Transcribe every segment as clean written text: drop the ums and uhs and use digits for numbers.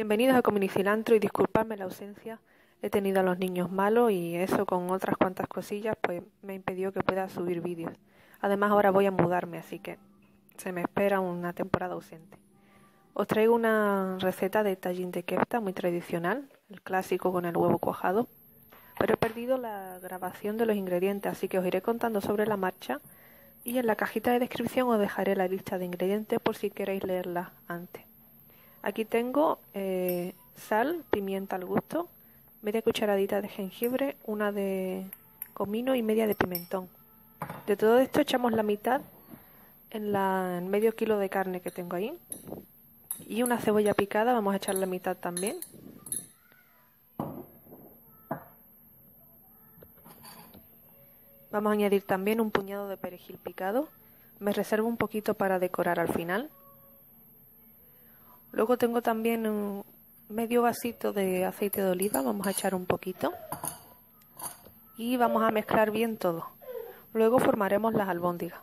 Bienvenidos a Comunicilantro y disculpadme la ausencia. He tenido a los niños malos y eso con otras cuantas cosillas pues me impidió que pueda subir vídeos. Además ahora voy a mudarme, así que se me espera una temporada ausente. Os traigo una receta de tajine de kefta muy tradicional, el clásico con el huevo cuajado. Pero he perdido la grabación de los ingredientes, así que os iré contando sobre la marcha. Y en la cajita de descripción os dejaré la lista de ingredientes por si queréis leerla antes. Aquí tengo sal, pimienta al gusto, media cucharadita de jengibre, una de comino y media de pimentón. De todo esto echamos la mitad en medio kilo de carne que tengo ahí. Y una cebolla picada, vamos a echar la mitad también. Vamos a añadir también un puñado de perejil picado. Me reservo un poquito para decorar al final. Luego tengo también un medio vasito de aceite de oliva. Vamos a echar un poquito. Y vamos a mezclar bien todo. Luego formaremos las albóndigas.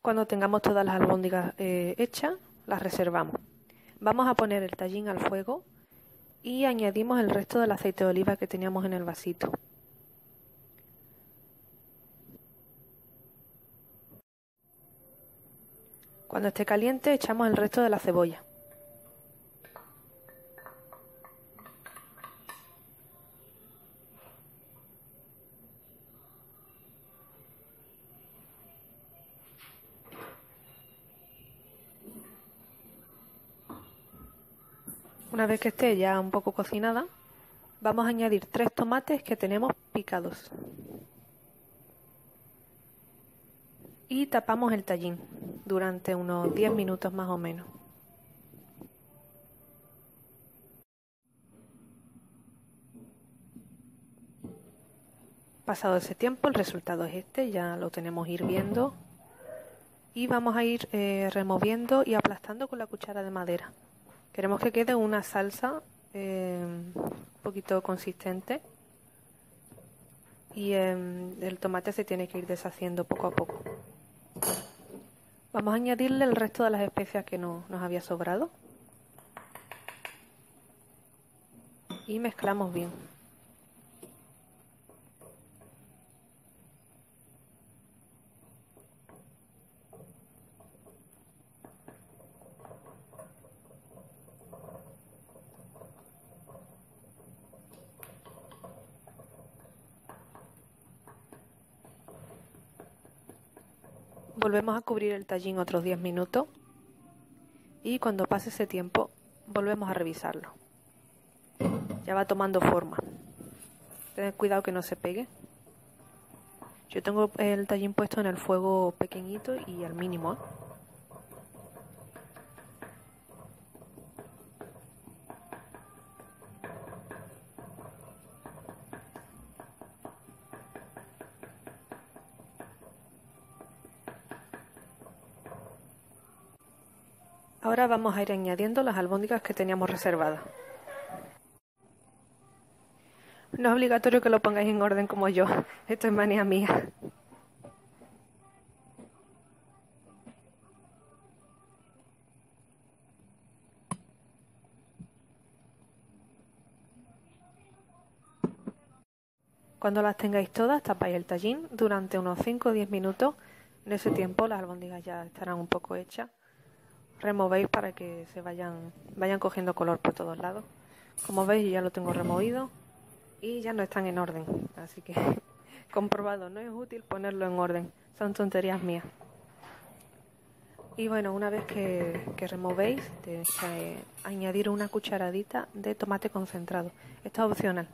Cuando tengamos todas las albóndigas hechas, las reservamos. Vamos a poner el tajine al fuego y añadimos el resto del aceite de oliva que teníamos en el vasito. Cuando esté caliente, echamos el resto de la cebolla. Una vez que esté ya un poco cocinada, vamos a añadir 3 tomates que tenemos picados. Y tapamos el tajine durante unos 10 minutos más o menos. Pasado ese tiempo, el resultado es este, ya lo tenemos hirviendo. Y vamos a ir removiendo y aplastando con la cuchara de madera. Queremos que quede una salsa un poquito consistente y el tomate se tiene que ir deshaciendo poco a poco. Vamos a añadirle el resto de las especias que nos había sobrado y mezclamos bien. Volvemos a cubrir el tajine otros 10 minutos y cuando pase ese tiempo volvemos a revisarlo. Ya va tomando forma. Tened cuidado que no se pegue. Yo tengo el tajine puesto en el fuego pequeñito y al mínimo, ¿eh? Ahora vamos a ir añadiendo las albóndigas que teníamos reservadas. No es obligatorio que lo pongáis en orden como yo, esto es manía mía. Cuando las tengáis todas, tapáis el tajine durante unos 5 o 10 minutos. En ese tiempo las albóndigas ya estarán un poco hechas. Removéis para que se vayan cogiendo color por todos lados. Como veis ya lo tengo removido y ya no están en orden, así que comprobado, no es útil ponerlo en orden, son tonterías mías. Y bueno, una vez que removéis tenéis que añadir una cucharadita de tomate concentrado. Esto es opcional,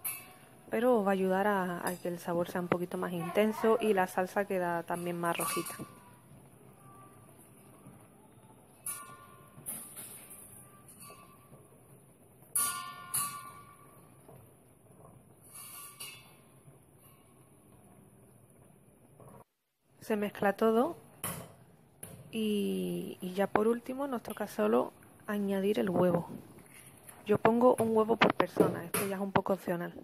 pero os va a ayudar a que el sabor sea un poquito más intenso y la salsa queda también más rojita. se mezcla todo y ya por último nos toca solo añadir el huevo. Yo pongo un huevo por persona, esto ya es un poco opcional.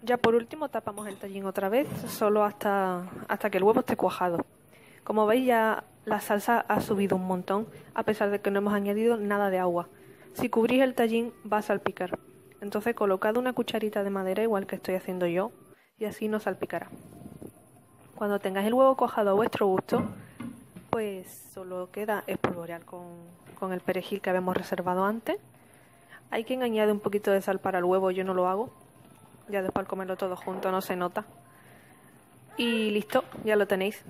Ya por último tapamos el tallín otra vez, solo hasta que el huevo esté cuajado. Como veis, ya la salsa ha subido un montón, a pesar de que no hemos añadido nada de agua. Si cubrís el tallín va a salpicar, entonces colocad una cucharita de madera igual que estoy haciendo yo y así no salpicará. Cuando tengáis el huevo cuajado a vuestro gusto, pues solo queda espolvorear con el perejil que habíamos reservado antes. Hay quien añade un poquito de sal para el huevo, yo no lo hago. Ya después al comerlo todo junto no se nota. Y listo, ya lo tenéis.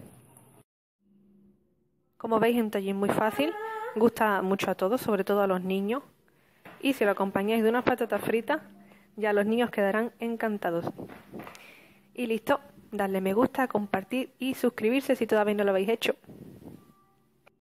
Como veis, un tallín muy fácil. Gusta mucho a todos, sobre todo a los niños. Y si lo acompañáis de unas patatas fritas, ya los niños quedarán encantados. Y listo, darle me gusta, compartir y suscribirse si todavía no lo habéis hecho.